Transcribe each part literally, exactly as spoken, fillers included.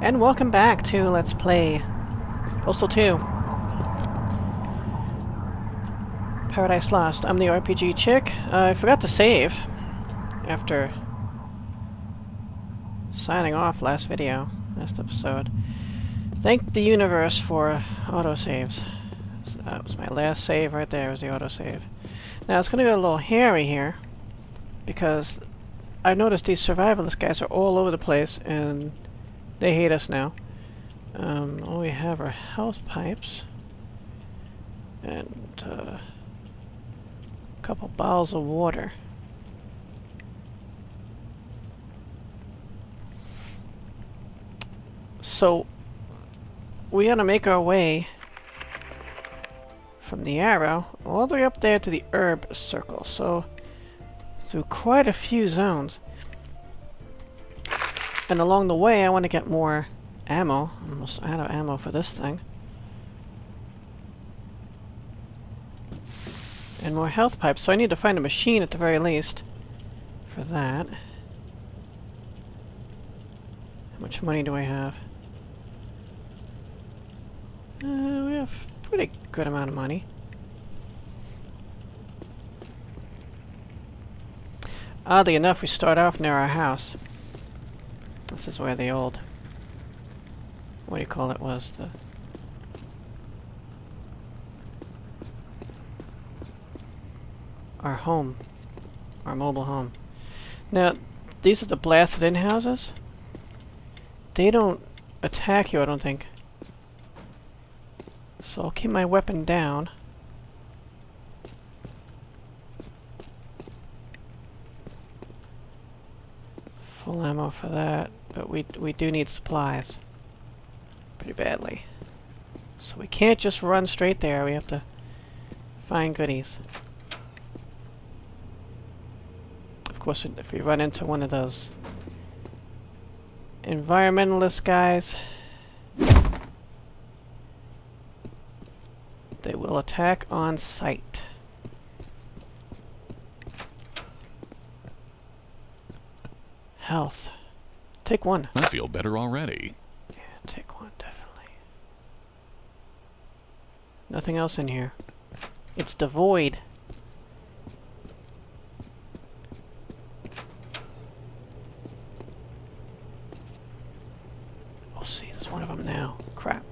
And welcome back to Let's Play Postal two. Paradise Lost. I'm the R P G Chick. Uh, I forgot to save after signing off last video, last episode. Thank the universe for autosaves. So that was my last save right there, was the autosave. Now it's going to get a little hairy here because I noticed these survivalist guys are all over the place and they hate us now. Um, all we have are health pipes and uh, a couple bottles of water. So we gotta make our way from the arrow all the way up there to the herb circle. So through quite a few zones. And along the way, I want to get more ammo. I'm almost out of ammo for this thing. And more health pipes, so I need to find a machine at the very least for that. How much money do I have? Uh, we have a pretty good amount of money. Oddly enough, we start off near our house. This is where the old, what do you call it, was the our home, our mobile home. Now, these are the blasted-in houses. They don't attack you, I don't think. So I'll keep my weapon down. Full ammo for that. But we, we do need supplies pretty badly. So we can't just run straight there. We have to find goodies. Of course, if we run into one of those environmentalist guys, they will attack on sight. Health. Take one. I feel better already. Yeah, take one, definitely. Nothing else in here. It's devoid. Oh, see, there's one of them now. Crap.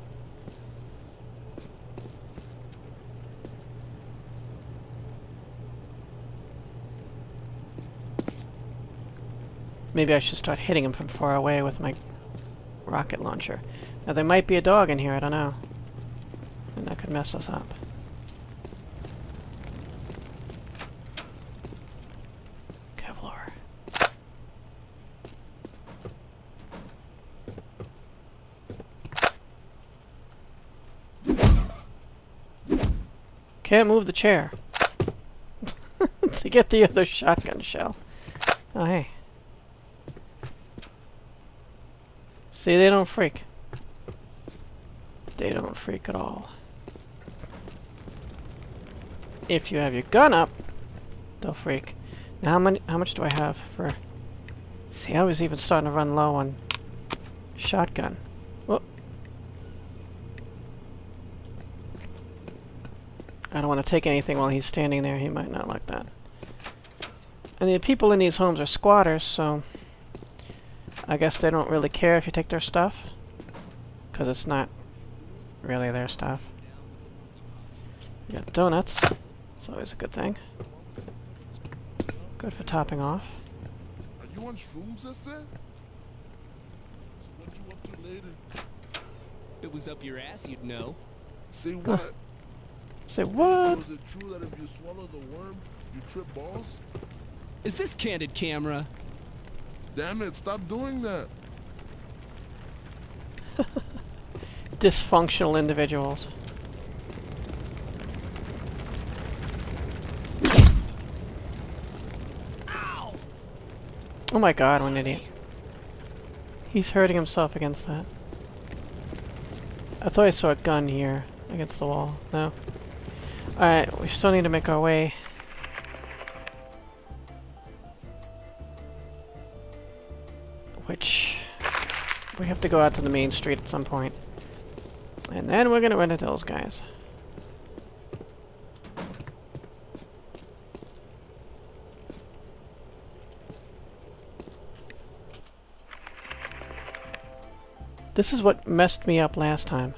Maybe I should start hitting him from far away with my rocket launcher. Now, there might be a dog in here, I don't know. And that could mess us up. Kevlar. Can't move the chair to get the other shotgun shell. Oh, hey. See, they don't freak. They don't freak at all. If you have your gun up, they'll freak. Now, how many? How much do I have for? See, I was even starting to run low on shotgun. Whoop! I don't want to take anything while he's standing there. He might not like that. And the people in these homes are squatters, so I guess they don't really care if you take their stuff, because it's not really their stuff. We got donuts. It's always a good thing. Good for topping off. Are you on shrooms, I said? What you up to later? If it was up your ass, you'd know. Say what? Say what? So is it true that if you swallow the worm, you trip balls? Is this candid camera? Damn it, stop doing that. Dysfunctional individuals. Ow. Oh my god, what an idiot. He's hurting himself against that. I thought I saw a gun here against the wall. No. Alright, we still need to make our way. Which We have to go out to the main street at some point. And then we're gonna run into those guys. This is what messed me up last time.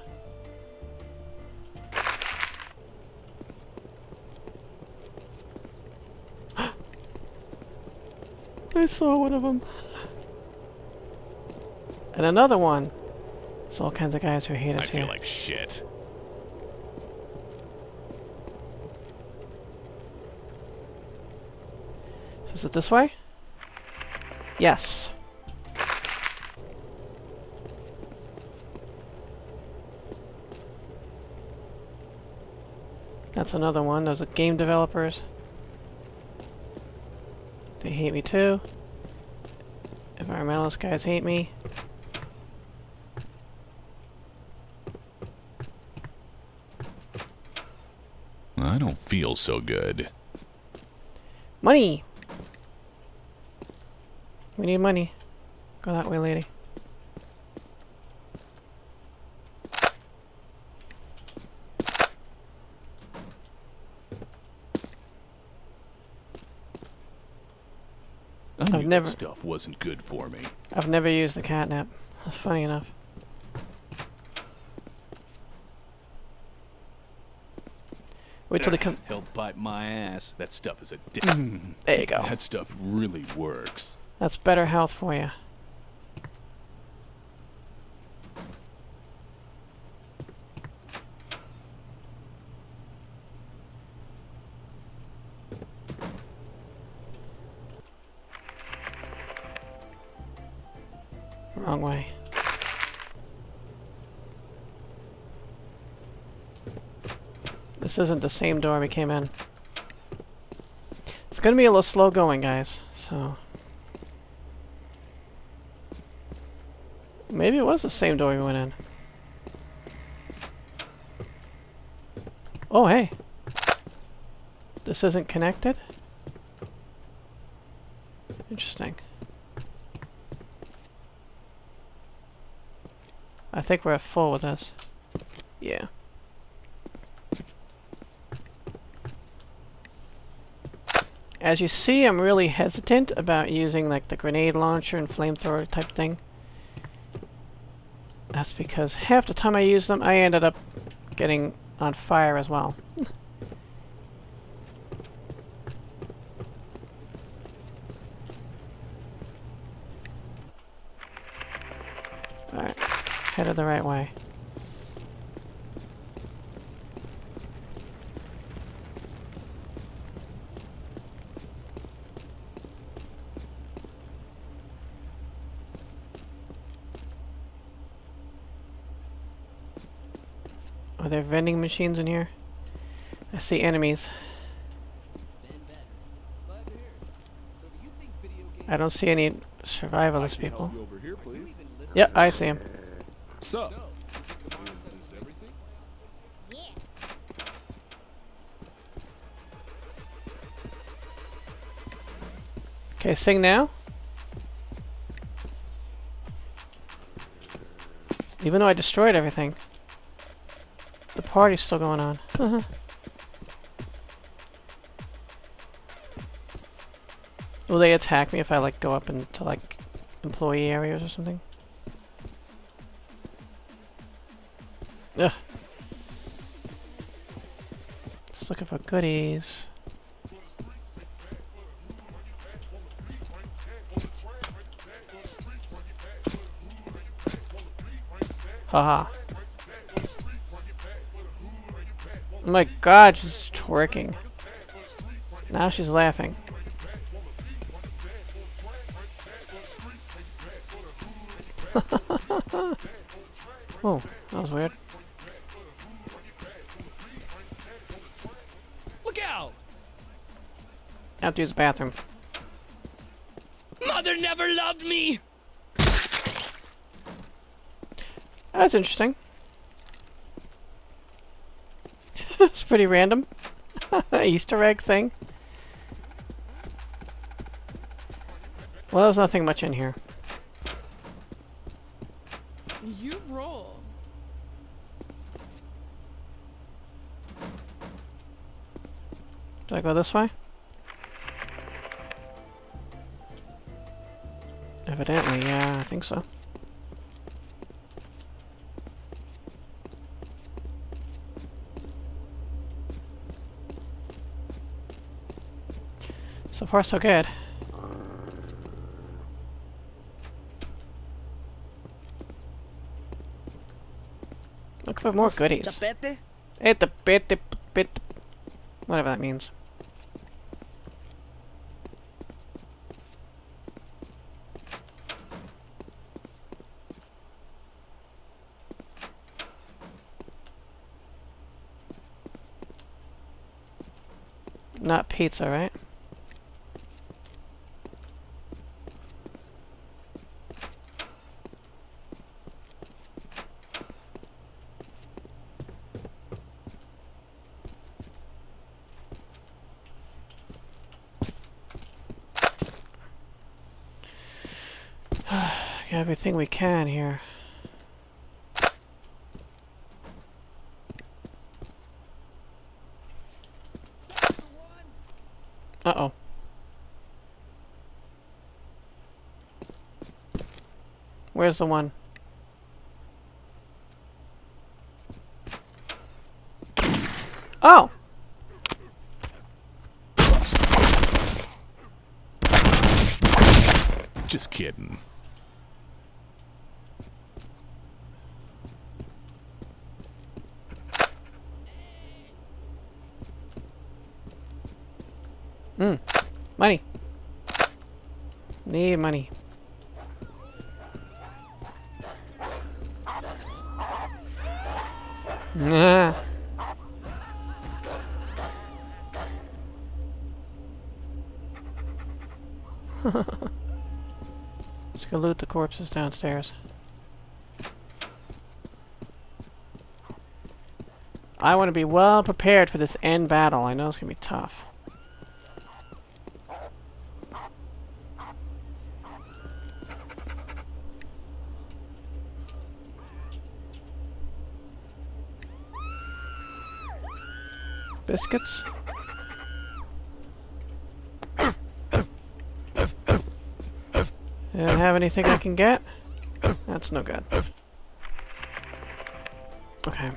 I saw one of them. And another one. There's all kinds of guys who hate us here. I feel like shit. So is it this way? Yes. That's another one. Those are game developers. They hate me too. Environmentalist guys hate me. I don't feel so good. Money! We need money. Go that way, lady. I've never, stuff wasn't good for me. I've never used the catnip. That's funny enough. Wait till they come. He'll bite my ass. That stuff is a dick. Mm, there you go. That stuff really works. That's better health for you. Wrong way. This isn't the same door we came in. It's gonna be a little slow going, guys, so... Maybe it was the same door we went in. Oh, hey! This isn't connected? Interesting. I think we're at full with this. Yeah. As you see, I'm really hesitant about using like the grenade launcher and flamethrower type thing. That's because half the time I used them, I ended up getting on fire as well. Headed the right way. Are there vending machines in here? I see enemies. I don't see any survivalist people. Yep, I see him. So, is this everything? Yeah. Okay, sing now. Even though I destroyed everything, the party's still going on. Uh-huh. Will they attack me if I like go up into like employee areas or something? Ugh. Just looking for goodies. Haha. Oh my god, she's twerking. Now she's laughing. Oh, that was weird. Out to his bathroom. Mother never loved me. That's interesting. That's pretty random. Easter egg thing. Well, there's nothing much in here. You roll. Do I go this way? Evidently, yeah, I think so. So far, so good. Look for more goodies. Tapete? Eh, tapete, tapete. Whatever that means. Not pizza, right? Everything we can here. Uh-oh. Where's the one? Oh! Just kidding. Mm. Money. Need money. Nah. Let's go loot the corpses downstairs. I want to be well prepared for this end battle. I know it's going to be tough. Biscuits? I don't have anything I can get? That's no good. Okay.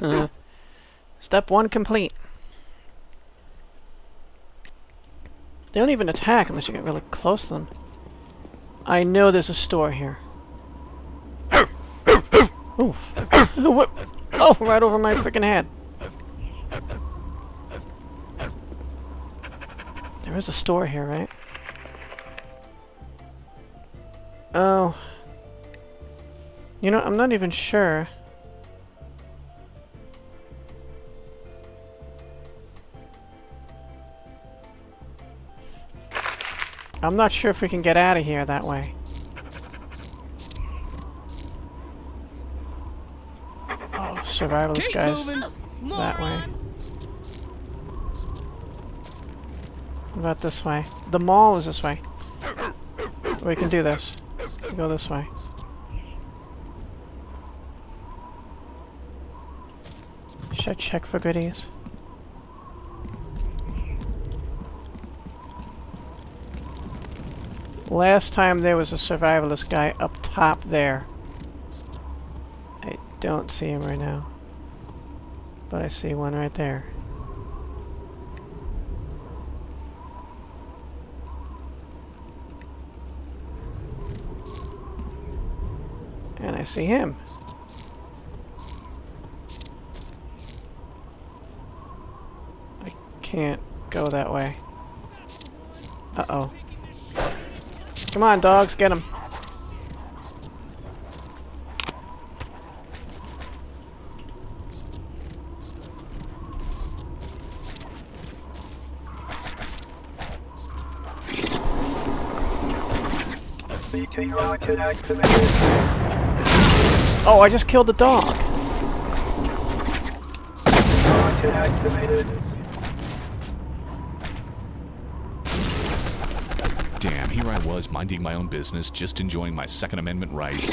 Uh, step one complete. They don't even attack unless you get really close to them. I know there's a store here. Oof. What? Oh, right over my freaking head. There is a store here, right? Oh. You know, I'm not even sure. I'm not sure if we can get out of here that way. Oh, survival these guys that way. What about this way? The mall is this way. We can do this. Go this way. Should I check for goodies? Last time there was a survivalist guy up top there. I don't see him right now. But I see one right there. And I see him. I can't go that way. Uh-oh. Come on, dogs, get him. Oh, I just killed the dog. Not activated. Damn, here I was minding my own business, just enjoying my Second Amendment rights,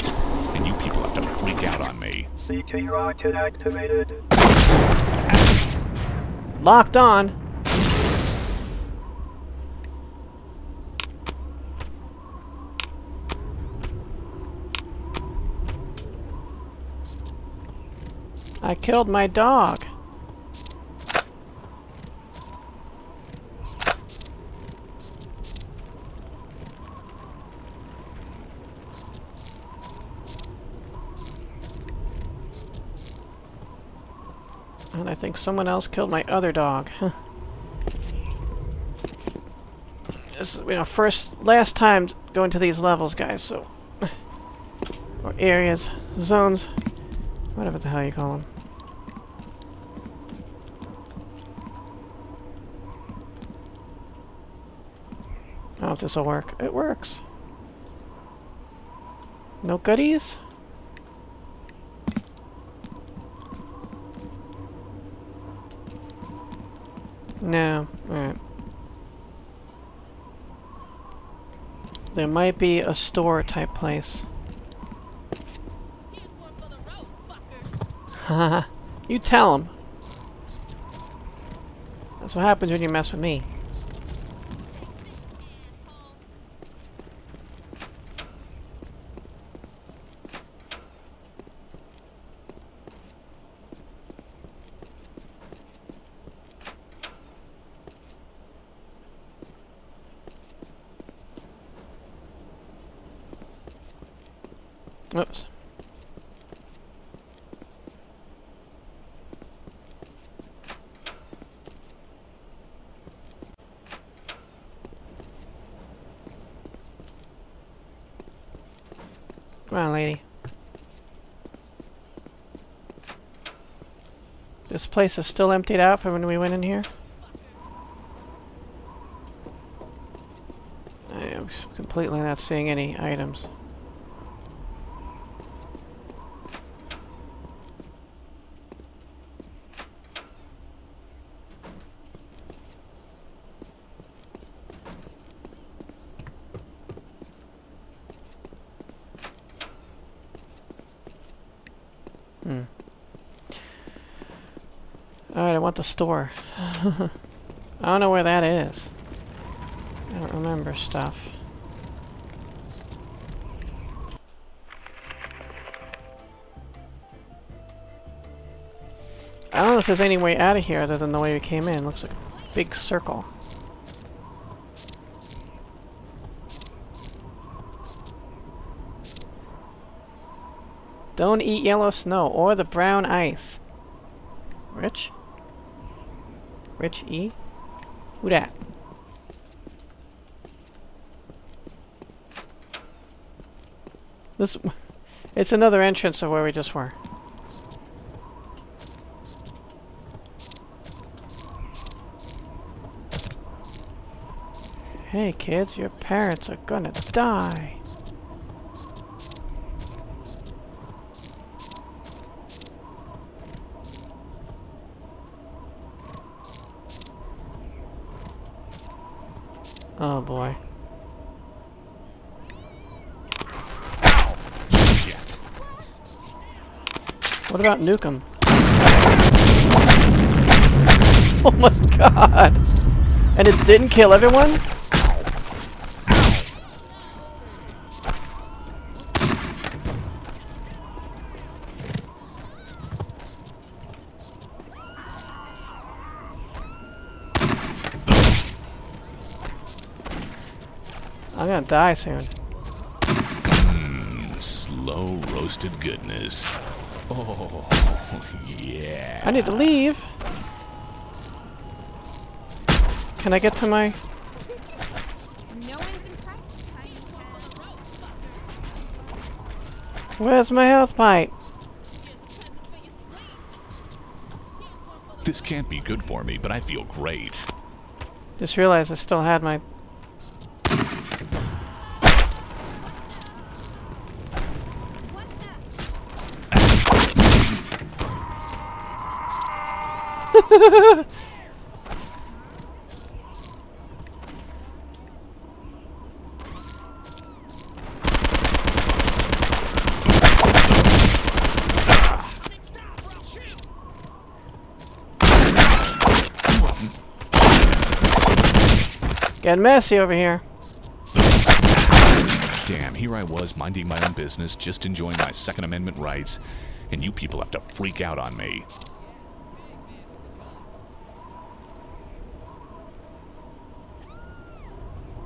and you people have to freak out on me. C T rocket activated. Locked on. I killed my dog. And I think someone else killed my other dog. Huh. This is, you know, first, last time going to these levels, guys, so... or areas, zones, whatever the hell you call them. I don't know if this will work. It works. No goodies? No. Alright. There might be a store type place. Here's one for the road, fuckers. Haha. You tell him. That's what happens when you mess with me. Oops. Come on, lady. This place is still emptied out from when we went in here. I am completely not seeing any items. Hmm. Alright, I want the store. I don't know where that is. I don't remember stuff. I don't know if there's any way out of here other than the way we came in. Looks like a big circle. Don't eat yellow snow or the brown ice. Rich? Rich E? Who dat? This... it's another entrance of where we just were. Hey kids, your parents are gonna die. Oh boy. Ow. Shit. What about Nukem? Oh my god! And it didn't kill everyone? I'm gonna die soon. Mm, slow roasted goodness. Oh, yeah. I need to leave. Can I get to my... where's my health pipe? This can't be good for me, but I feel great. Just realized I still had my... Getting messy over here. Damn, here I was minding my own business, just enjoying my Second Amendment rights, and you people have to freak out on me.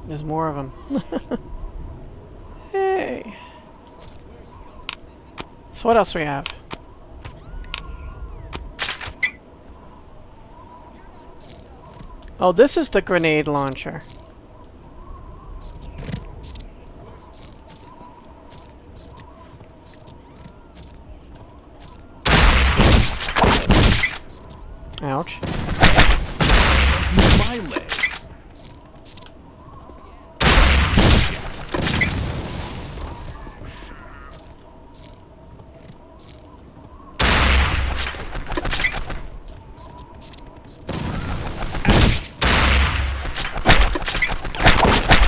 There's more of them. Hey. So what else do we have? Oh, this is the grenade launcher. Ouch. My legs.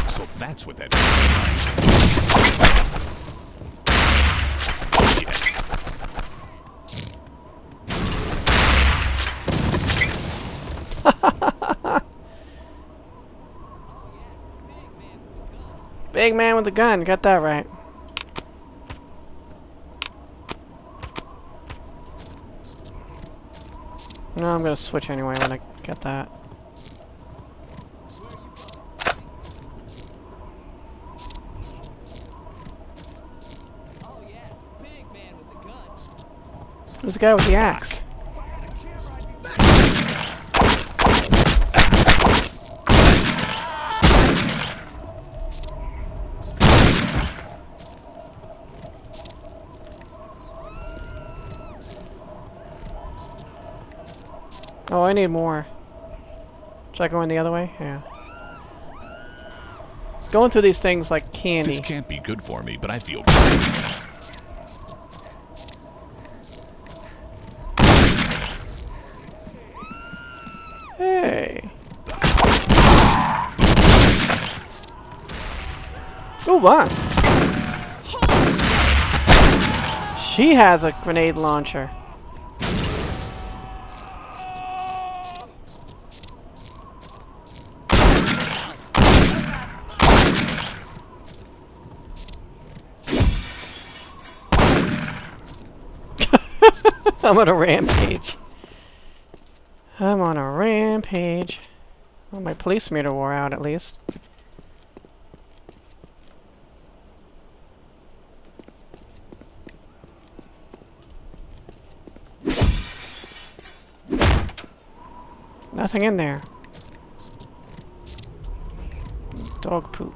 So that's what that is. Big man with a gun, got that right. No, I'm gonna switch anyway when I get that. Oh yeah, big man with the gun. There's a guy with the axe. Oh, I need more. Should I go in the other way? Yeah. Going through these things like candy. This can't be good for me, but I feel bad. Hey. Ooh, wow. She has a grenade launcher. I'm on a rampage. I'm on a rampage. Well, my police meter wore out at least. Nothing in there. Dog poop.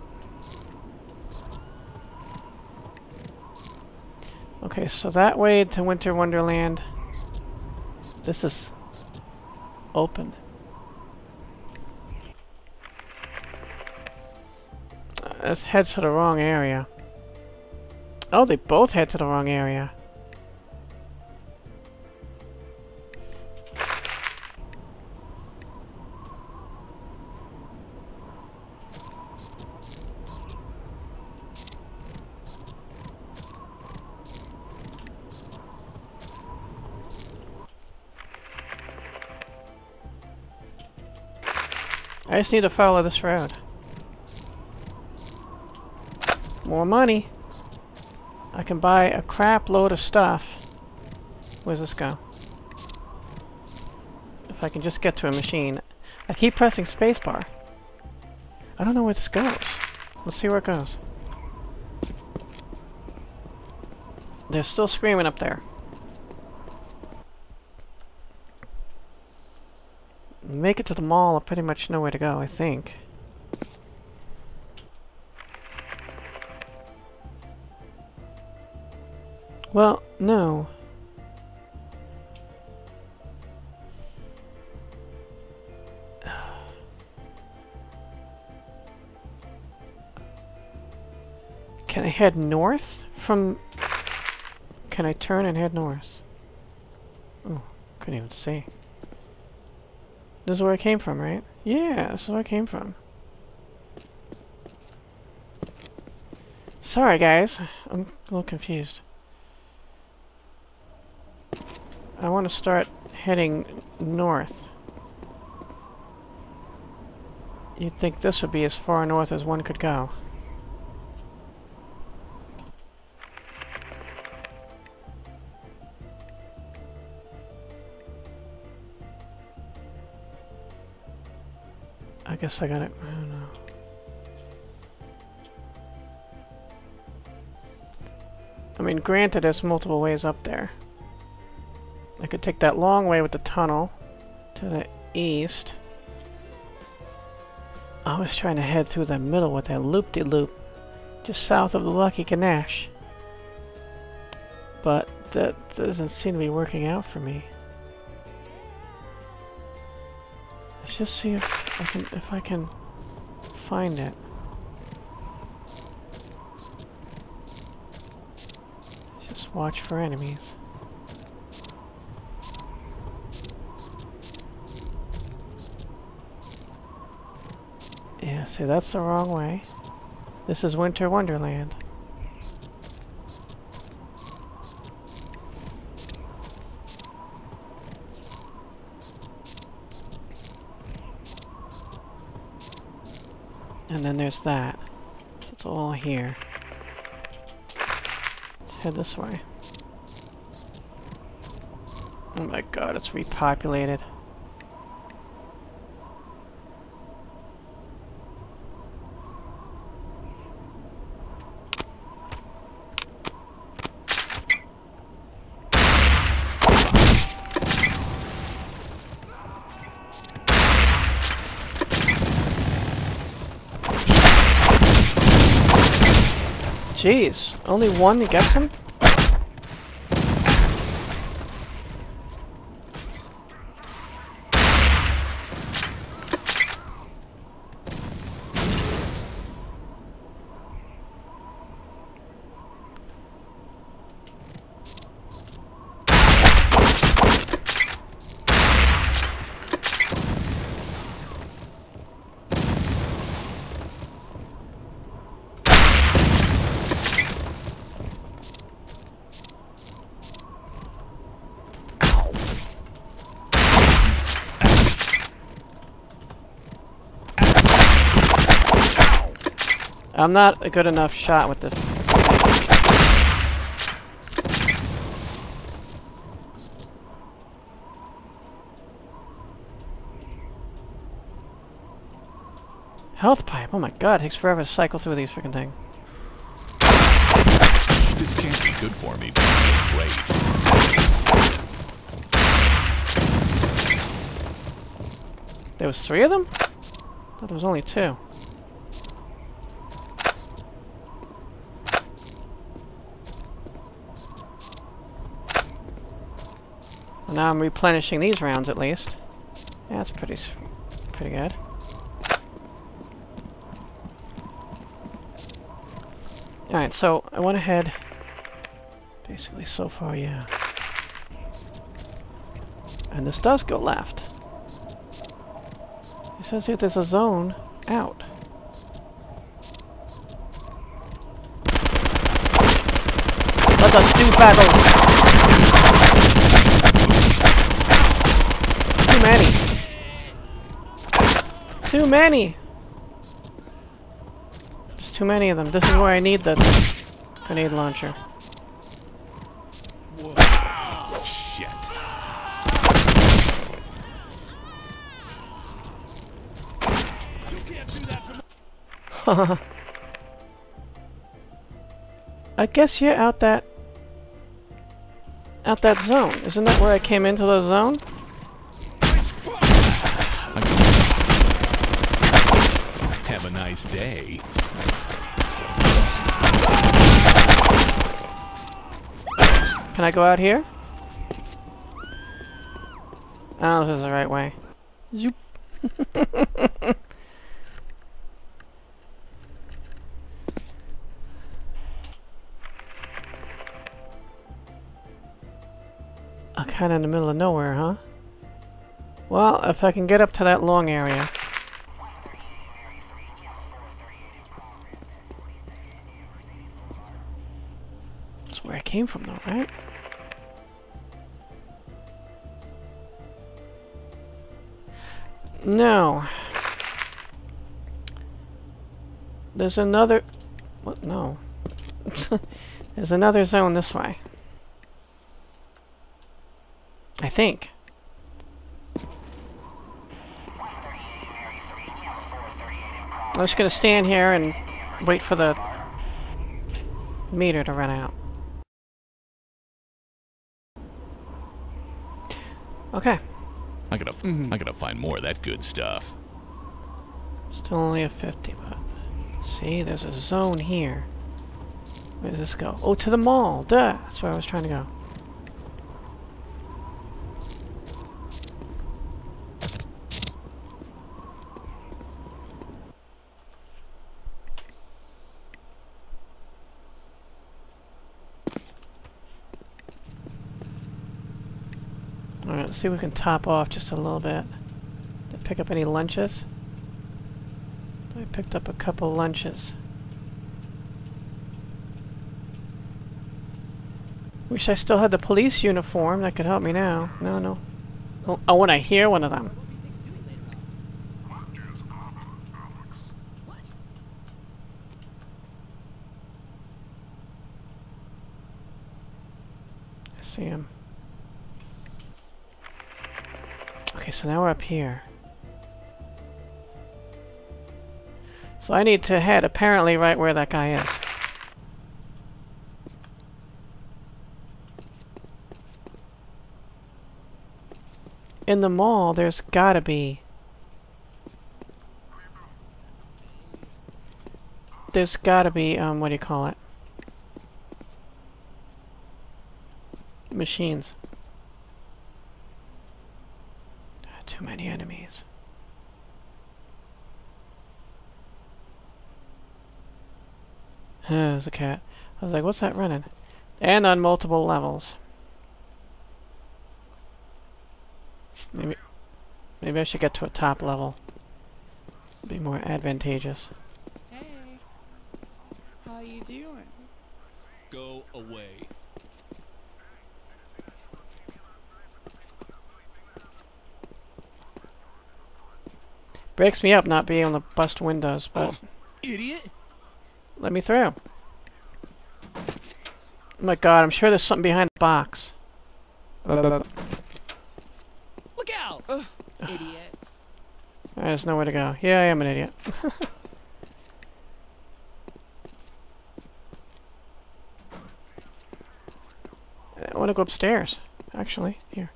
Okay, so that way to Winter Wonderland. This is open. Uh, this heads to the wrong area. Oh, they both head to the wrong area. I just need to follow this road. More money. I can buy a crap load of stuff. Where's this go? If I can just get to a machine. I keep pressing spacebar. I don't know where this goes. Let's see where it goes. They're still screaming up there. Make it to the mall, I'll pretty much know where to go, I think. Well, no. Can I head north from... Can I turn and head north? Oh, couldn't even see. This is where I came from, right? Yeah, this is where I came from. Sorry, guys. I'm a little confused. I want to start heading north. You'd think this would be as far north as one could go. I guess I got it. I don't know. I mean, granted, there's multiple ways up there. I could take that long way with the tunnel to the east. I was trying to head through the middle with that loop-de-loop, just south of the Lucky Ganache. But that doesn't seem to be working out for me. Let's just see if I can if I can find it. Let's just watch for enemies. Yeah, see, that's the wrong way. This is Winter Wonderland. And then there's that. So it's all here. Let's head this way. Oh my god, it's repopulated. Jeez, only one gets him? I'm not a good enough shot with this. Health pipe. Oh my god, it takes forever to cycle through these freaking things. This can't be good for me, but great. There was three of them? I thought there was only two. Now I'm replenishing these rounds at least. Yeah, that's pretty, pretty good. Alright, so I went ahead. Basically, so far, yeah. And this does go left. It says here there's a zone out. Let us do battle! Too many. Too many. There's too many of them. This is where I need the grenade launcher. Whoa. Shit. You can't do that. I guess you're out that out that zone. Isn't that where I came into the zone? Have a nice day. Can I go out here? Oh, this is the right way. Zoop. I'm kinda in the middle of nowhere, huh? Well, if I can get up to that long area. That's where I came from though, right? No. There's another... What? No. There's another zone this way. I think. I'm just gonna stand here and wait for the meter to run out. Okay. I gotta, mm-hmm. I gotta find more of that good stuff. Still only a fifty, but... See, there's a zone here. Where does this go? Oh, to the mall! Duh! That's where I was trying to go. Alright, let's see if we can top off just a little bit. Did I pick up any lunches? I picked up a couple lunches. Wish I still had the police uniform. That could help me now. No, no. Oh, I want to hear one of them. I see him. Okay, so now we're up here. So I need to head apparently right where that guy is. In the mall, there's gotta be... There's gotta be, um, what do you call it? Machines. Too many enemies. There's a cat. I was like, what's that running? And on multiple levels. Maybe, maybe I should get to a top level. It'd be more advantageous. Hey, how you doing? Go away. Breaks me up not being able to bust windows, but oh, idiot. Let me through. Oh my god, I'm sure there's something behind the box. Look out! Uh, idiots. There's nowhere to go. Yeah, I am an idiot. I want to go upstairs, actually. Here.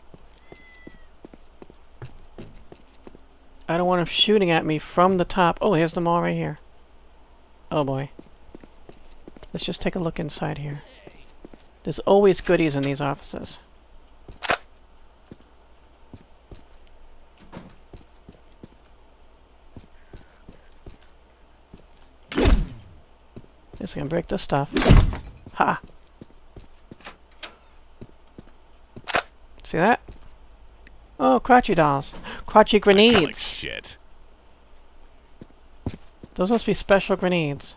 I don't want him shooting at me from the top. Oh, here's the mall right here. Oh boy. Let's just take a look inside here. There's always goodies in these offices. Guess I can break this stuff. Ha! See that? Oh, crotchy dolls. Crotchy grenades! Like shit. Those must be special grenades.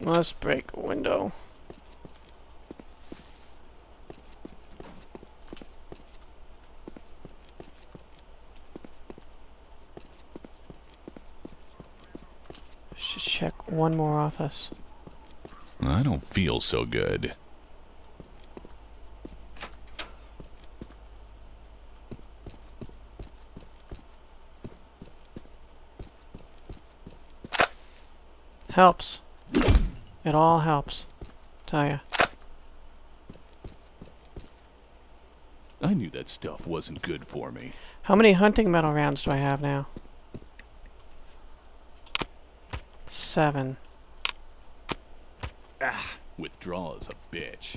Let's break a window. Should check one more office. I don't feel so good. Helps. It all helps. Tell ya. I knew that stuff wasn't good for me. How many hunting metal rounds do I have now? Seven. Ah, withdrawal is a bitch.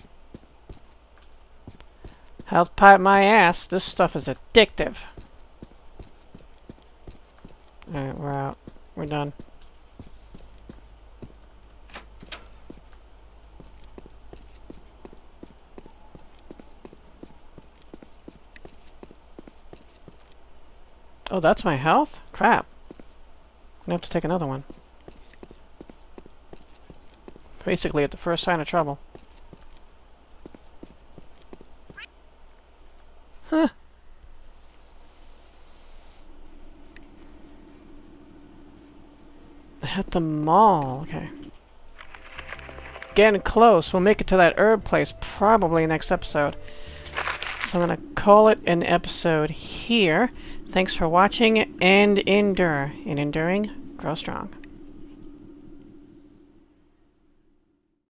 Health pipe my ass. This stuff is addictive. Alright, we're out. We're done. Oh, that's my health? Crap. I'm gonna have to take another one. Basically at the first sign of trouble. Huh. At the mall, okay. Getting close. We'll make it to that herb place probably next episode. So I'm gonna call it an episode here. Thanks for watching, and endure. In enduring, grow strong.